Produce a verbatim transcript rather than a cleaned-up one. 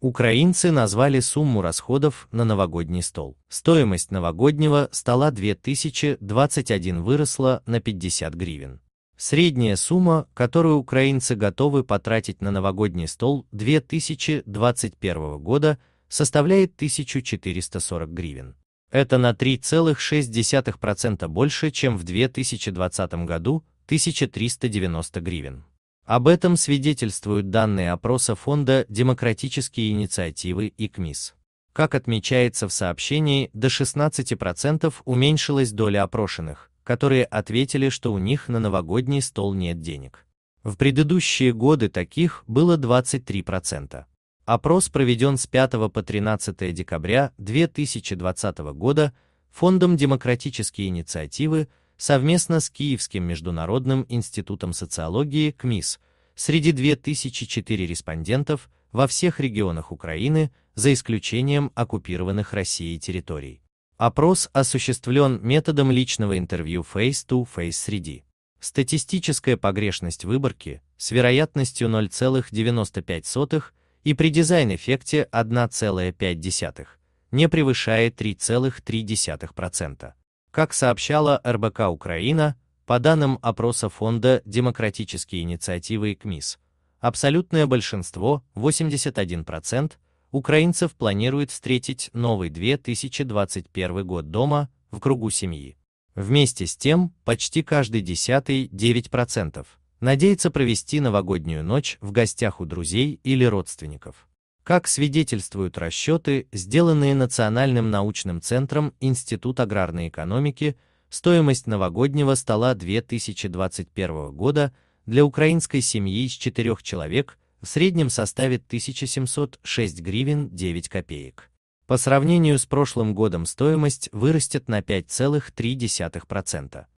Украинцы назвали сумму расходов на новогодний стол. Стоимость новогоднего стола две тысячи двадцать первого выросла на пятьдесят гривен. Средняя сумма, которую украинцы готовы потратить на новогодний стол две тысячи двадцать первого года, составляет тысячу четыреста сорок гривен. Это на три целых шесть десятых процента больше, чем в две тысячи двадцатом году – тысяча триста девяносто гривен. Об этом свидетельствуют данные опроса фонда «Демократические инициативы» и КМИС. Как отмечается в сообщении, до шестнадцати процентов уменьшилась доля опрошенных, которые ответили, что у них на новогодний стол нет денег. В предыдущие годы таких было двадцать три процента. Опрос проведен с пятого по тринадцатое декабря две тысячи двадцатого года фондом «Демократические инициативы» совместно с Киевским международным институтом социологии КМИС среди двух тысяч четырёх респондентов во всех регионах Украины, за исключением оккупированных Россией территорий. Опрос осуществлен методом личного интервью face-to-face среди. Статистическая погрешность выборки с вероятностью ноль целых девяносто пять сотых и при дизайн-эффекте одна целая пять десятых не превышает три целых три десятых процента. Как сообщала эр бэ ка Украина, по данным опроса фонда «Демократические инициативы» и КМИС, абсолютное большинство, восемьдесят один процент, украинцев планирует встретить новый две тысячи двадцать первый год дома, в кругу семьи. Вместе с тем, почти каждый десятый, девять процентов, надеется провести новогоднюю ночь в гостях у друзей или родственников. Как свидетельствуют расчеты, сделанные Национальным научным центром Институт аграрной экономики, стоимость новогоднего стола две тысячи двадцать первого года для украинской семьи из четырёх человек в среднем составит тысяча семьсот шесть гривен девять копеек. По сравнению с прошлым годом стоимость вырастет на пять целых три десятых процента.